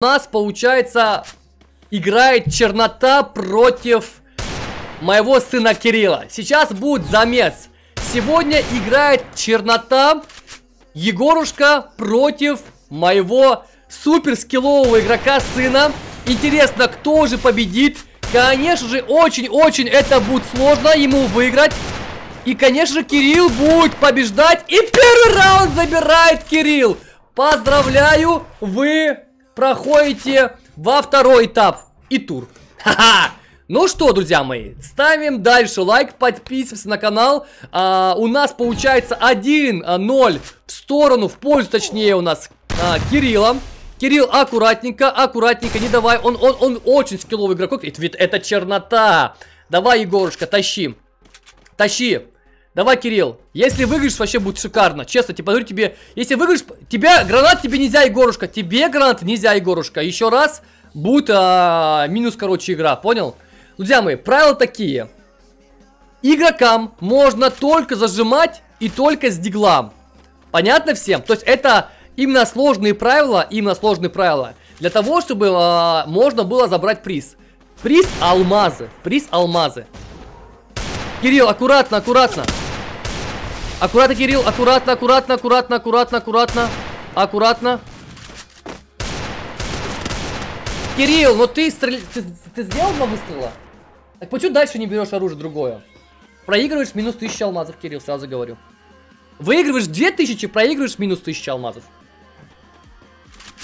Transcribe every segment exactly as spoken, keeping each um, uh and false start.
У нас, получается, играет чернота против моего сына Кирилла. Сейчас будет замес. Сегодня играет чернота, Егорушка против моего суперскиллового игрока сына. Интересно, кто же победит? Конечно же, очень-очень это будет сложно ему выиграть. И, конечно же, Кирилл будет побеждать. И первый раунд забирает Кирилл. Поздравляю, вы проходите во второй этап и тур. Ха-ха! Ну что, друзья мои, ставим дальше лайк, подписываемся на канал. А, у нас получается один ноль в сторону, в пользу, точнее, у нас а, Кирилла. Кирилл, аккуратненько, аккуратненько, не давай. Он, он, он очень скилловый игрок. Это, ведь это чернота. Давай, Егорушка, тащи. Тащи. Давай, Кирилл. Если выиграешь, вообще будет шикарно. Честно, типа, говорю тебе. Если выиграешь, тебя гранат тебе нельзя, Егорушка. Тебе гранат нельзя, Егорушка. Еще раз будет а, минус, короче, игра. Понял? Друзья мои, правила такие. Игрокам можно только зажимать и только с диглам. Понятно всем? То есть это именно сложные правила, именно сложные правила. Для того, чтобы э, можно было забрать приз. Приз алмазы. Приз алмазы. Кирилл, аккуратно, аккуратно. Аккуратно, Кирилл, аккуратно, аккуратно, аккуратно, аккуратно, аккуратно. Аккуратно. Кирилл, но ты, стрел... ты, ты сделал два выстрела? Так почему дальше не берешь оружие другое? Проигрываешь минус тысяча алмазов, Кирилл, сразу говорю. Выигрываешь две тысячи, проигрываешь минус тысяча алмазов.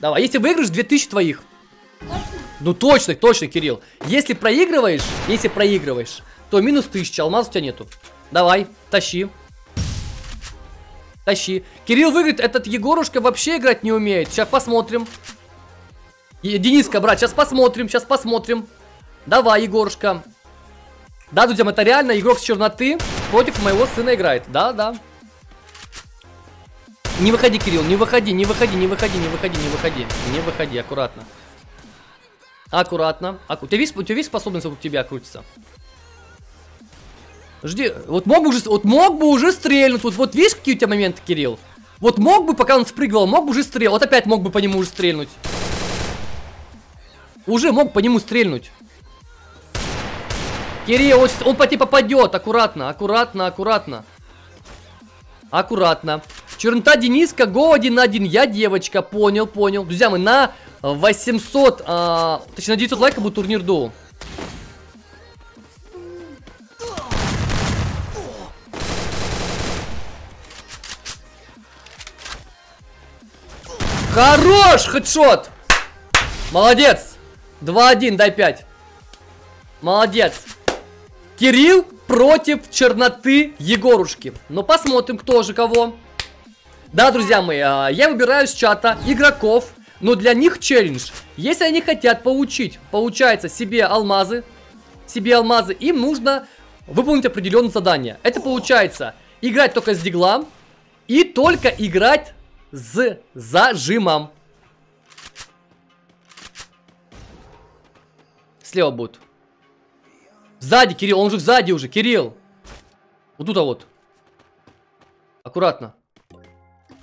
Давай, если выиграешь, две тысячи твоих. Точно? Ну точно, точно, Кирилл. Если проигрываешь, если проигрываешь, то минус тысяча алмазов у тебя нету. Давай, тащи. Тащи. Кирилл выиграет, этот Егорушка вообще играть не умеет. Сейчас посмотрим. Дениска, брат, сейчас посмотрим, сейчас посмотрим. Давай, Егорушка. Да, друзья, это реально игрок с черноты против моего сына играет. Да, да. Не выходи, Кирилл, не выходи, не выходи, не выходи, не выходи, не выходи. Не выходи, аккуратно. Аккуратно. Аку... Ты видишь, у тебя есть способность вокруг тебя крутится? Жди. Вот мог бы уже, вот мог бы уже стрельнуть. Вот, вот видишь, какие у тебя моменты, Кирилл? Вот мог бы, пока он спрыгивал, мог бы уже стрелять. Вот опять мог бы по нему уже стрельнуть. Уже мог по нему стрельнуть. Кирилл, он, он по тебе попадет. Аккуратно, аккуратно, аккуратно. Аккуратно. Чернота Дениска, го один на один. Я девочка, понял, понял. Друзья, мы на восемьсот, а, точнее на девятьсот лайков будет турнир дуо. Хорош, хедшот. Молодец. два один, дай пять. Молодец. Кирилл против черноты Егорушки. Но посмотрим, кто же кого. Да, друзья мои, я выбираю с чата игроков, но для них челлендж. Если они хотят получить, получается, себе алмазы, себе алмазы, им нужно выполнить определенное задание. Это получается играть только с диглом и только играть с зажимом. Слева будет. Сзади, Кирилл, он же сзади уже, Кирилл. Вот тут вот. Аккуратно.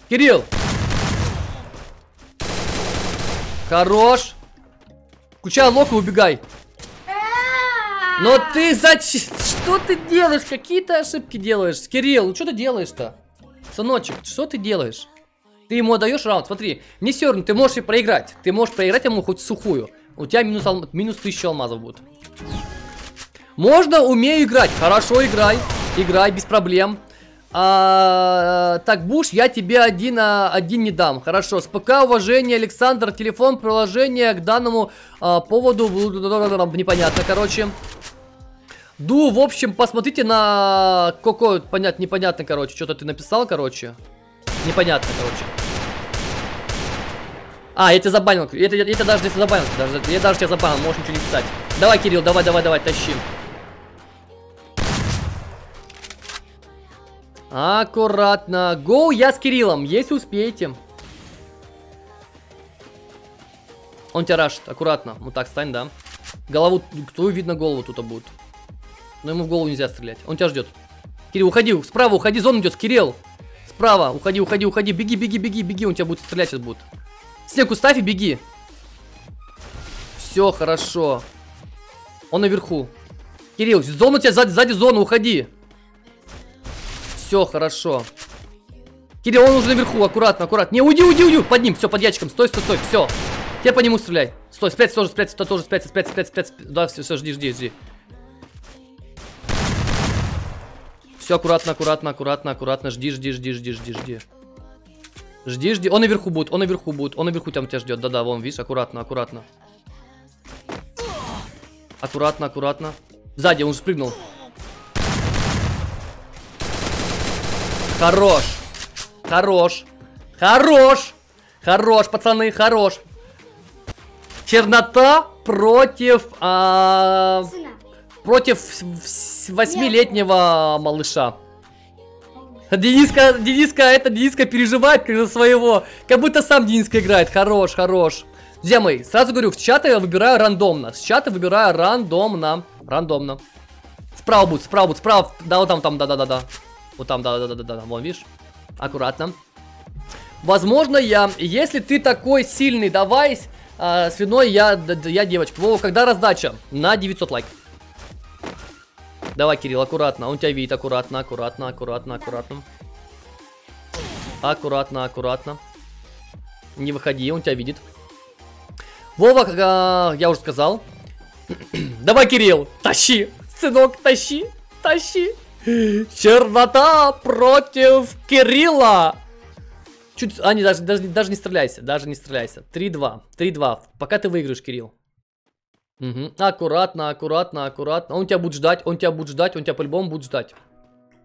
Кирилл. Хорош. Включай лок и убегай. Но ты зачем? Что ты делаешь? Какие-то ошибки делаешь. Кирилл, ну что ты делаешь-то? Сыночек, что ты делаешь? Ты ему отдаешь раунд, смотри. Не все равно, ты можешь и проиграть. Ты можешь проиграть ему хоть сухую. У тебя минус, алм... минус тысяча алмазов будет. Можно, умею играть. Хорошо, играй. Играй, без проблем. А, так, Буш, я тебе один, а, один не дам. Хорошо. С ПК, уважение, Александр. Телефон, приложение к данному а, поводу. Непонятно, короче. Ду, в общем, посмотрите на... Коко, понятно, непонятно, короче. Что-то ты написал, короче. Непонятно, короче. А, я тебя забанил. Я, я, я тебя даже здесь забанил. Даже, я даже тебя забанил. Можешь ничего не писать. Давай, Кирилл, давай, давай, давай, тащи. Аккуратно. Гоу, я с Кириллом. Если успеете. Он тебя рашит. Аккуратно. Вот так стань, да. Голову, твою видно голову тут будет. Но ему в голову нельзя стрелять. Он тебя ждет. Кирилл, уходи. Справа уходи. Зона идет. Кирилл. Справа. Уходи, уходи, уходи. Беги, беги, беги, беги. Он тебя будет стрелять сейчас будет. Снег уставь и беги. Все хорошо. Он наверху. Кирилл, зону у тебя сзади, сзади зону, уходи. Все хорошо. Кирилл, он уже наверху, аккуратно, аккуратно. Не, уйди, уйди, уйди, под ним, все, под ящиком, стой, стой, стой, все. Теперь по нему стреляй. Стой, спрячься тоже, спрячься, тоже, спрячься, спрячься, спрячься, спрячься. Да, все, все, жди, жди, жди. Все, аккуратно, аккуратно, аккуратно, аккуратно, жди, жди, жди, жди, жди, жди. Жди, жди, он наверху будет, он наверху будет, он наверху там тебя ждет, да-да, вон, видишь, аккуратно, аккуратно. Аккуратно, аккуратно. Сзади, он спрыгнул. Хорош. Хорош. Хорош. Хорош, пацаны, хорош. Чернота против... А, против восьмилетнего малыша. Дениска, Дениска, это Дениска переживает за своего. Как будто сам Дениска играет. Хорош, хорош. Друзья мои, сразу говорю, в чаты я выбираю рандомно. С чата выбираю рандомно. Рандомно. Справа будет, справа будет, справа. Да, вот там, там, да-да-да-да. Вот там, да-да-да-да-да. Вон, видишь? Аккуратно. Возможно, я... Если ты такой сильный, давай... А, свиной, я, я девочка. Вова, когда раздача? На девятьсот лайков. Давай, Кирилл, аккуратно. Он тебя видит, аккуратно, аккуратно, аккуратно, аккуратно. Аккуратно, аккуратно. Не выходи, он тебя видит. Вова, а, я уже сказал. Давай, Кирилл, тащи. Сынок, тащи, тащи. Чернота против Кирилла. Чуть, а, не, даже, даже, даже не стреляйся, даже не стреляйся. три-два, три-два, пока ты выиграешь, Кирилл. Угу. Аккуратно, аккуратно, аккуратно. Он тебя будет ждать, он тебя будет ждать, он тебя по-любому будет ждать.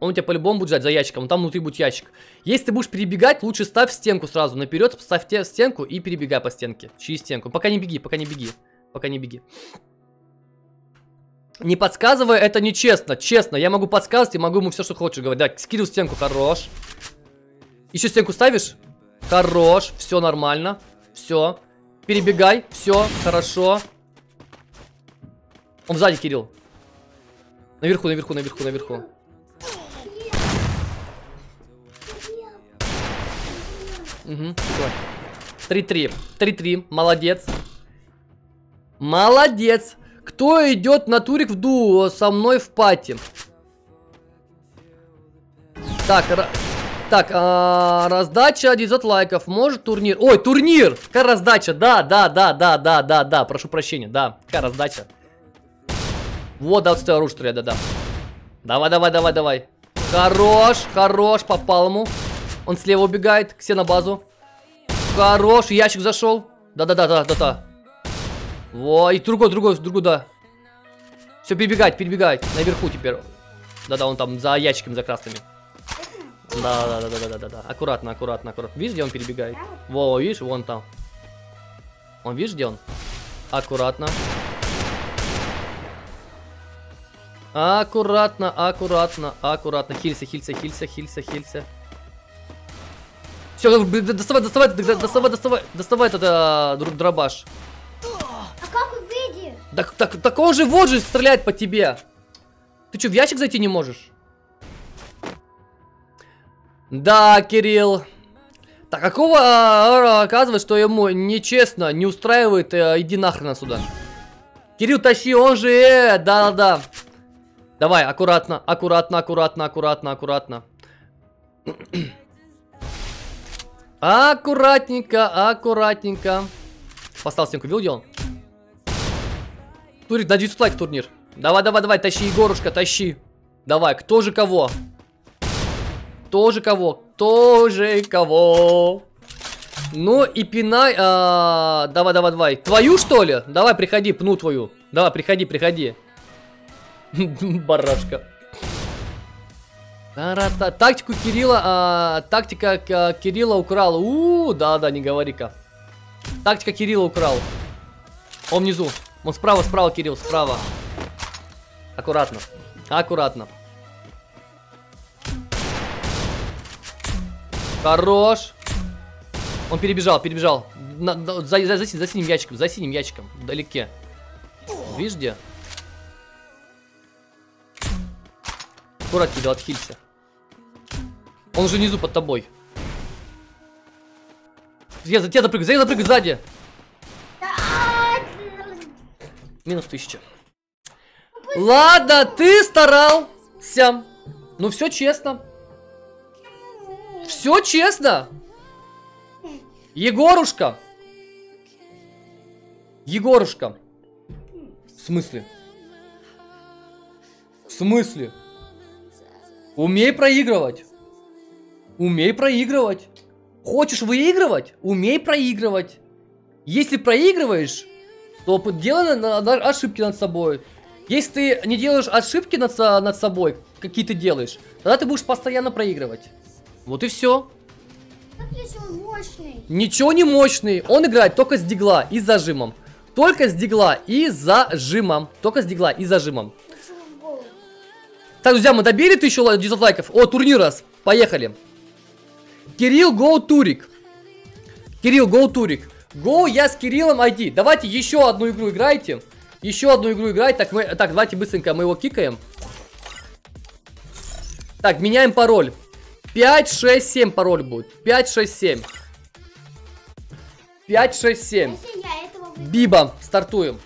Он тебя по-любому будет ждать за ящиком, там внутри будет ящик. Если ты будешь перебегать, лучше ставь стенку сразу, наперед ставь стенку и перебегай по стенке, через стенку. Пока не беги, пока не беги, пока не беги. Не подсказывай, это нечестно, честно, я могу подсказывать и могу ему все, что хочешь говорить. Да, Кирилл, стенку, хорош. Еще стенку ставишь? Хорош, все нормально. Все. Перебегай, все, хорошо. Он сзади, Кирилл. Наверху, наверху, наверху, наверху. Угу. три-три. три-три. Молодец. Молодец. Кто идет на турик в дуо со мной в пати? Так, Так, а, раздача девятьсот лайков. Может турнир? Ой, турнир! Какая раздача? Да, да, да, да, да, да, да. Прошу прощения, да. Какая раздача? Вот, да, вот стоит оружие стреляет, да, да. Давай, давай, давай, давай. Хорош, хорош, попал ему. Он слева убегает, все на базу. Хорош, ящик зашел. Да, да, да, да, да, да. Во, и другой, другой, другой, да. Все, перебегать, перебегать. Наверху теперь. Да, да, он там за ящиками, за красными. Да, да, да, да, да, да, да. Аккуратно, аккуратно, аккуратно. Видишь, где он перебегает? Во, видишь, вон там. Он, видишь, где он? Аккуратно. Аккуратно, аккуратно, аккуратно. Хилься, хилься, хилься, хилься, хилься. Все, доставай, доставай, доставай, доставай, доставай этот дробаш. А как он выйдет? Так, так, так он же вот же стреляет по тебе. Ты что, в ящик зайти не можешь? Да, Кирилл. Так, какого а, оказывается, что ему нечестно, не устраивает, а, иди нахрен отсюда. Кирилл, тащи, он же, э, да, да. Давай, аккуратно, аккуратно, аккуратно, аккуратно, аккуратно. Аккуратненько, аккуратненько. Поставил стенку, видел, где он? Турик, на девятьсот лайк турнир. Давай, давай, давай, тащи, Егорушка, тащи. Давай, кто же кого? Тоже кого? Тоже кого? Ну и пинай. А, давай, давай, давай. Твою, что ли? Давай, приходи, пну твою. Давай, приходи, приходи. Барашка. Тактику Кирилла. А, тактика Кирилла украла. У, да, да, не говори-ка. Тактика Кирилла украл. Он внизу. Он справа, справа, Кирилл, справа. Аккуратно. Аккуратно. Хорош. Он перебежал, перебежал. На, на, за, за, за, за синим ящиком, за синим ящиком, вдалеке. Видишь, где? Аккуратно, Кирилл, отхилься. Он же внизу под тобой. Я за тебя запрыгаю, за тебя запрыгаю сзади. Минус тысяча. Ладно, ты старался. Ну все честно. Все честно. Егорушка. Егорушка. В смысле? В смысле? Умей проигрывать. Умей проигрывать. Хочешь выигрывать? Умей проигрывать. Если проигрываешь, то делай ошибки над собой. Если ты не делаешь ошибки над, над собой, какие ты делаешь, тогда ты будешь постоянно проигрывать. Вот и все. Ничего не мощный. Он играет только с дигла и с зажимом. Только с дигла и с зажимом. Только с дигла и с зажимом. Так, друзья, мы добили тысячу лайков. О, турнир раз. Поехали. Кирилл, гоу турик. Кирилл, гоу турик. Гоу, я с Кириллом айди. Давайте еще одну игру играйте. Еще одну игру играть. Так, мы, так, давайте быстренько мы его кикаем. Так, меняем пароль. пять шесть семь пароль будет. пять шесть семь. пять шесть семь. Биба, стартуем.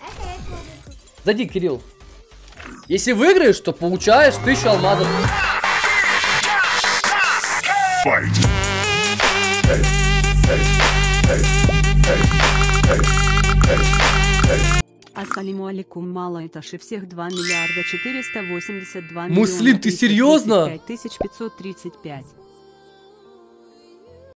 Зайди, Кирилл. Если выиграешь, то получаешь тысячу алмазов. Ассаляму алейкум, мало этажи всех два миллиарда четыреста восемьдесят два миллиона. Муслим, ты серьезно? пять тысяч пятьсот тридцать пять.